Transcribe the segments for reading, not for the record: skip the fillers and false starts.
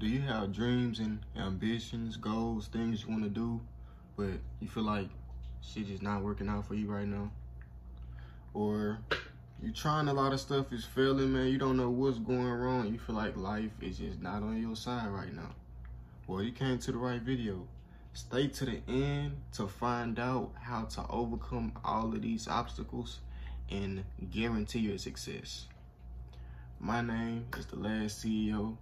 Do you have dreams and ambitions, goals, things you want to do, but you feel like shit is not working out for you right now? Or you trying a lot of stuff, is failing, man. You don't know what's going wrong. You feel like life is just not on your side right now. Well, you came to the right video. Stay to the end to find out how to overcome all of these obstacles and guarantee your success. My name is The Last CEO.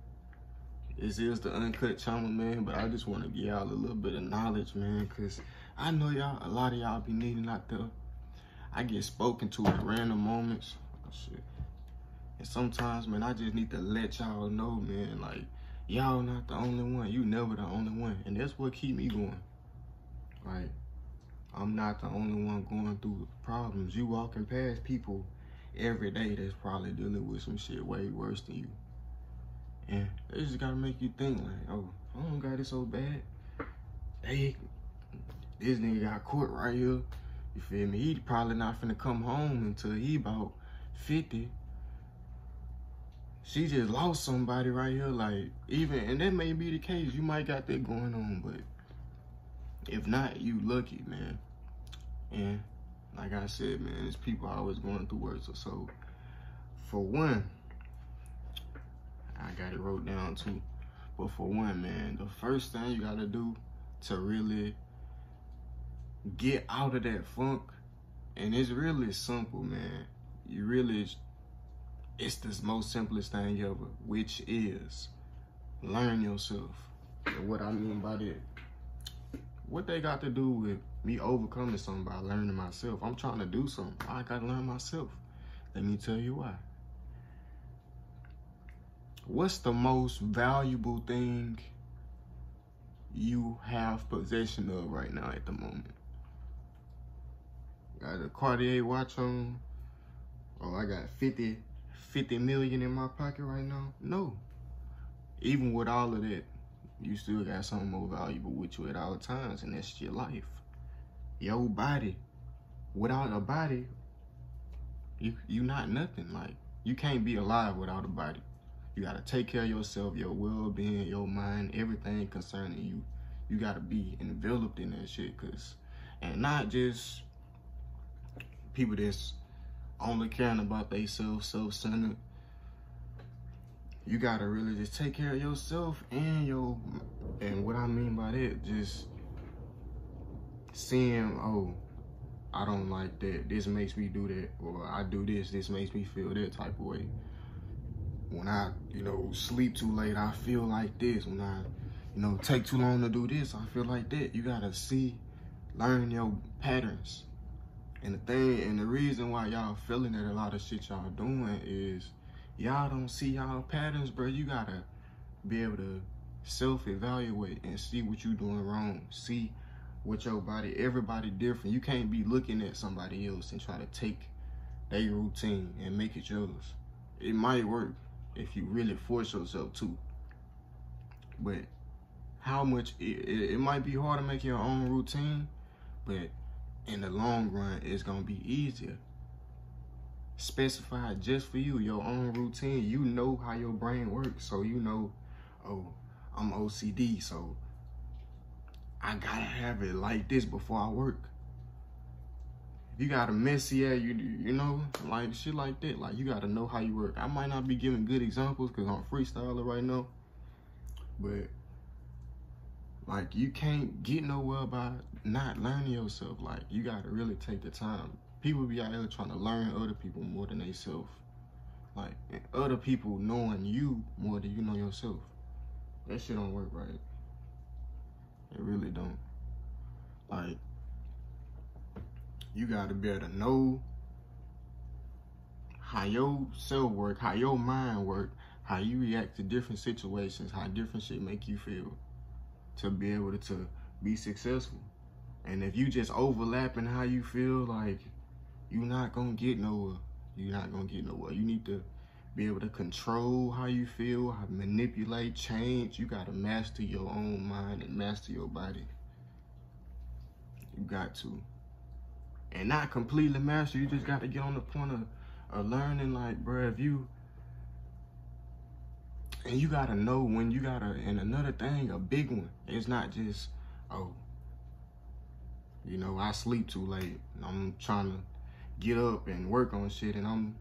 This is the Uncut Channel, man, but I just want to give y'all a little bit of knowledge, man, because I know y'all, a lot of y'all be needing out there. I get spoken to at random moments. Oh, shit. And sometimes, man, I just need to let y'all know, man, like, y'all not the only one. You never the only one. And that's what keep me going. Like, I'm not the only one going through problems. You walking past people every day that's probably dealing with some shit way worse than you. And they just gotta make you think like, oh, I don't got it so bad. This nigga got caught right here. You feel me? He probably not finna come home until he about 50. She just lost somebody right here. Like, even, and that may be the case. You might got that going on, but if not, you lucky, man. And like I said, man, there's people always going through worse. So, for one, I got it wrote down too. But for one, man, the first thing you gotta do to really get out of that funk, and it's really simple, man. You really, it's the most simplest thing ever, which is learn yourself. And what I mean by that, what they got to do with me overcoming something by learning myself? I'm trying to do something. I gotta learn myself. Let me tell you why. What's the most valuable thing you have possession of right now at the moment? Got a Cartier watch on? Oh, I got 50 million in my pocket right now? No. Even with all of that, you still got something more valuable with you at all times, and that's your life. Your body. Without a body, you not nothing. Like, you can't be alive without a body. You gotta take care of yourself, your well-being, your mind, everything concerning you. You gotta be enveloped in that shit, cause, and not just people that's only caring about themselves, self-centered. You gotta really just take care of yourself and your, and what I mean by that, just seeing, oh, I don't like that. This makes me do that, or I do this. This makes me feel that type of way. When I, you know, sleep too late, I feel like this. When I, you know, take too long to do this, I feel like that. You gotta see, learn your patterns. And the thing, and the reason why y'all feeling that a lot of shit y'all doing is y'all don't see y'all patterns, bro. You gotta be able to self-evaluate and see what you doing wrong. See what your body, everybody different. You can't be looking at somebody else and try to take their routine and make it yours. It might work if you really force yourself to, but how much it might be hard to make your own routine, but in the long run it's gonna be easier. Specify just for you your own routine. You know how your brain works, so you know, oh, I'm OCD, so I gotta have it like this before I work. You got a messy ass, you know, like shit like that. Like, you got to know how you work. I might not be giving good examples because I'm freestyling right now. But, like, you can't get nowhere by not learning yourself. Like, you got to really take the time. People be out here trying to learn other people more than they self. Like, and other people knowing you more than you know yourself. That shit don't work right. It really don't. Like, you gotta be able to know how your self work, how your mind work, how you react to different situations, how different shit make you feel, to be able to be successful. And if you just overlapping how you feel, like, you're not gonna get nowhere. You're not gonna get nowhere. You need to be able to control how you feel, how manipulate, change. You gotta master your own mind and master your body. You got to. And not completely master, you just got to get on the point of learning, like, bruh, if you, And you gotta know when you gotta, and another thing, a big one, it's not just, oh, you know, I sleep too late. I'm trying to get up and work on shit and I'm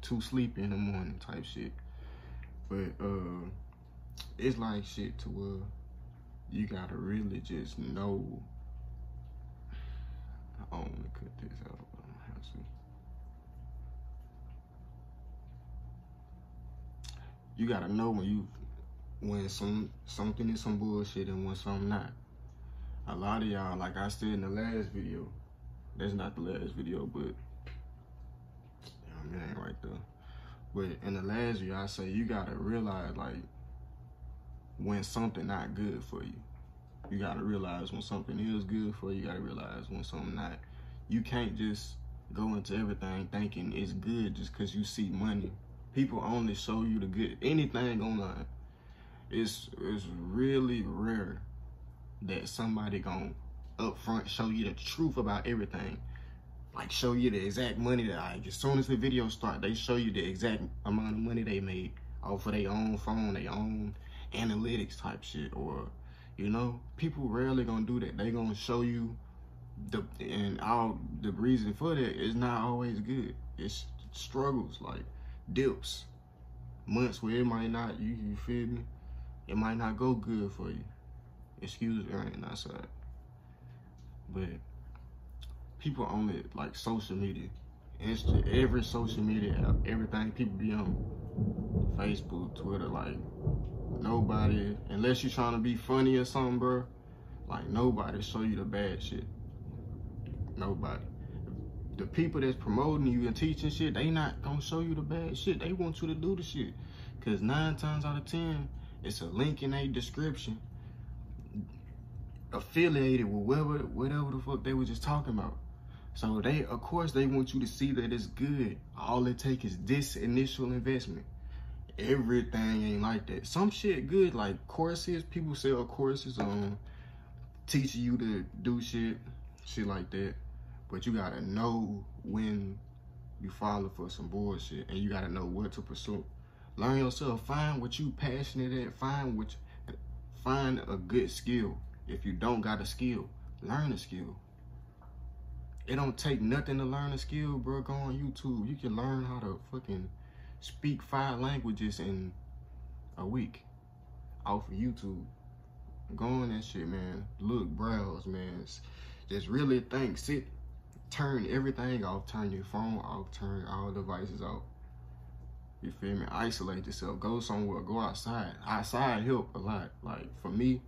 too sleepy in the morning type shit. But it's like shit to where you gotta really just know. I don't wanna cut this out, but I'm gonna have to. You gotta know when you when something is some bullshit and when something not. A lot of y'all, like I said in the last video, that's not the last video, but it ain't right there. But in the last video, I say you gotta realize like when something not good for you. You gotta realize when something is good for you. You gotta realize when something not. You can't just go into everything thinking it's good just because you see money. People only show you the good. Anything online, it's really rare that somebody gonna upfront show you the truth about everything. Like show you the exact money that as soon as the video start, they show you the exact amount of money they made off of their own phone, their own analytics type shit. Or, you know, people rarely gonna do that. They gonna show you the reason for that is not always good. It's struggles, like dips, months where it might not, you feel me? It might not go good for you. Excuse me, I ain't outside. But people on it, like social media, Insta, every social media app, everything, people be on Facebook, Twitter, like nobody, unless you're trying to be funny or something, bro, like nobody show you the bad shit. Nobody. The people that's promoting you and teaching shit, they not gonna show you the bad shit. They want you to do the shit. Cause 9 times out of 10, it's a link in a description affiliated with whatever the fuck they were just talking about. So they, of course, they want you to see that it's good. All it takes is this initial investment. Everything ain't like that. Some shit good, like courses. People sell courses on teaching you to do shit like that. But you gotta know when you follow for some bullshit, and you gotta know what to pursue. Learn yourself. Find what you passionate at. Find a good skill. If you don't got a skill, learn a skill. It don't take nothing to learn a skill, bro. Go on YouTube. You can learn how to fucking speak 5 languages in a week off of YouTube. Go on that shit, man. Look, browse, man. Just really think. Sit. Turn everything off. Turn your phone off. Turn all devices off. You feel me? Isolate yourself. Go somewhere. Go outside. Outside help a lot. Like, for me,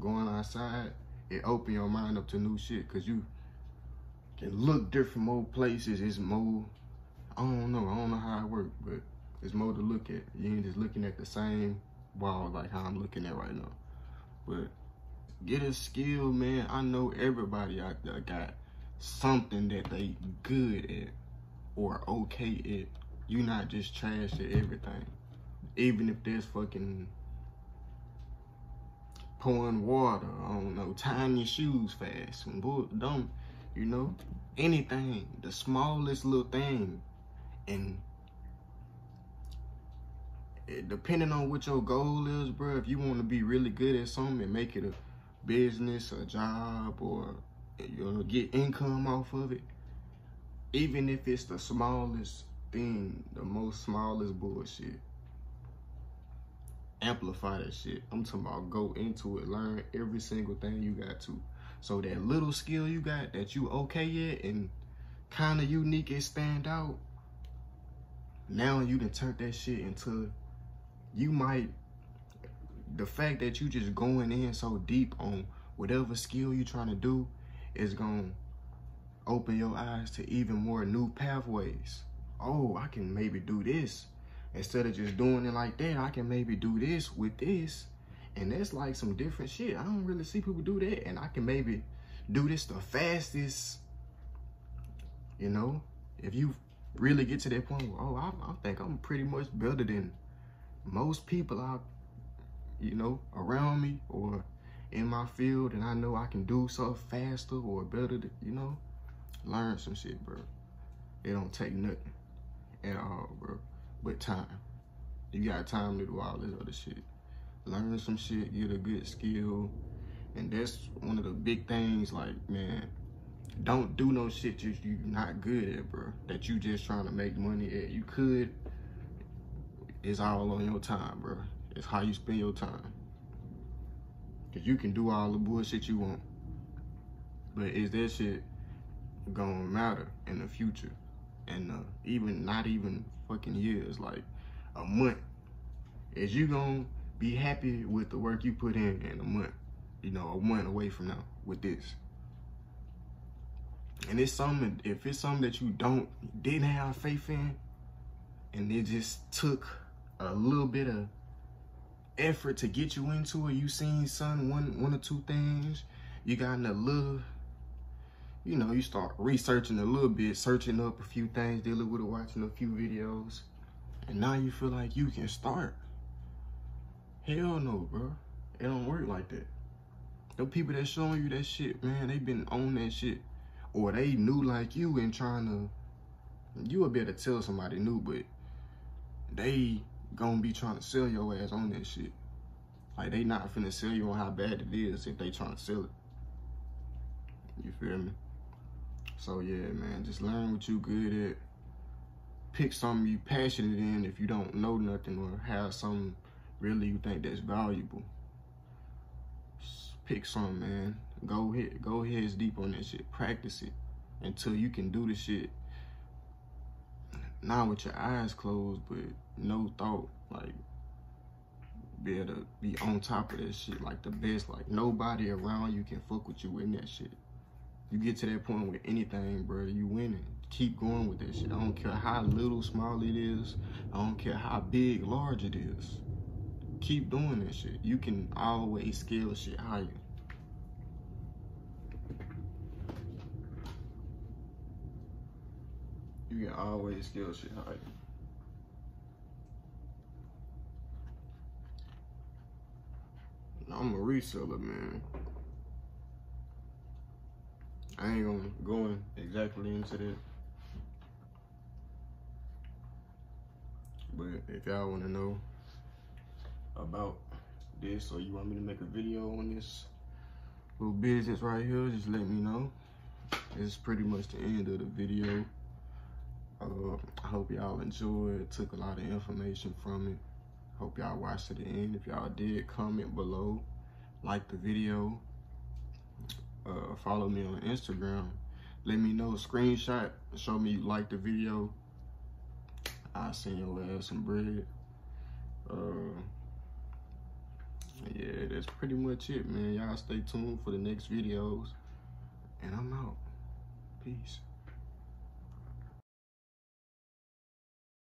going outside, it open your mind up to new shit, cause you can look different, more places. It's more, I don't know how it works, but it's more to look at. You ain't just looking at the same wall like how I'm looking at right now. But get a skill, man. I know everybody out there got something that they good at or okay at. You not just trash at everything. Even if there's fucking pouring water, I don't know, tying your shoes fast, some dumb, you know, anything, the smallest little thing. And depending on what your goal is, bro, if you want to be really good at something and make it a business, a job, or you know, get income off of it, even if it's the smallest thing, the most smallest bullshit, amplify that shit. I'm talking about go into it, learn every single thing you got to. So that little skill you got that you okay at and kind of unique and stand out, now you done turn that shit into, you might, the fact that you just going in so deep on whatever skill you trying to do is gonna open your eyes to even more new pathways. Oh, I can maybe do this. Instead of just doing it like that, I can maybe do this with this. And that's like some different shit. I don't really see people do that. And I can maybe do this the fastest. You know, if you really get to that point where, oh, I think I'm pretty much better than most people you know, around me or in my field. And I know I can do something faster or better, you know, learn some shit, bro. It don't take nothing at all, bro. But time. You got time to do all this other shit. Learn some shit, get a good skill. And that's one of the big things, like, man, don't do no shit you're not good at, bro, that you just trying to make money at. You could. It's all on your time, bro. It's how you spend your time. Because you can do all the bullshit you want. But is that shit gonna matter in the future? And even, not even fucking years, like a month. Is you gonna be happy with the work you put in a month? You know, a month away from now with this. And it's something, if it's something that you didn't have faith in, and it just took a little bit of effort to get you into it, you seen one or two things, you gotten a little, you know, you start researching a little bit, searching up a few things, dealing with it, watching a few videos, and now you feel like you can start. Hell no, bro. It don't work like that. The people that showing you that shit, man, they been on that shit. Or they new like you and trying to, you would better tell somebody new, but they gonna be trying to sell your ass on that shit. Like, they not finna sell you on how bad it is if they trying to sell it. You feel me? So yeah, man, just learn what you good at. Pick something you passionate in if you don't know nothing, or have something really you think that's valuable. Just pick something, man. Go heads deep on that shit. Practice it until you can do the shit. Not with your eyes closed, but no thought. Like, be able to be on top of that shit. Like, the best. Like, nobody around you can fuck with you in that shit. You get to that point with anything, brother, you winning. Keep going with that shit. I don't care how little, small it is. I don't care how big, large it is. Keep doing that shit. You can always scale shit higher. You can always scale shit higher. I'm a reseller, man. I ain't gonna go in exactly into that. But if y'all wanna know about this, or you want me to make a video on this little business right here, just let me know. It's pretty much the end of the video. I hope y'all enjoyed, took a lot of information from it. Hope y'all watched to the end. If y'all did, comment below, like the video, follow me on Instagram. Let me know, screenshot, show me you like the video. I'll send your ass some bread. Yeah, that's pretty much it, man. Y'all stay tuned for the next videos, and I'm out. Peace.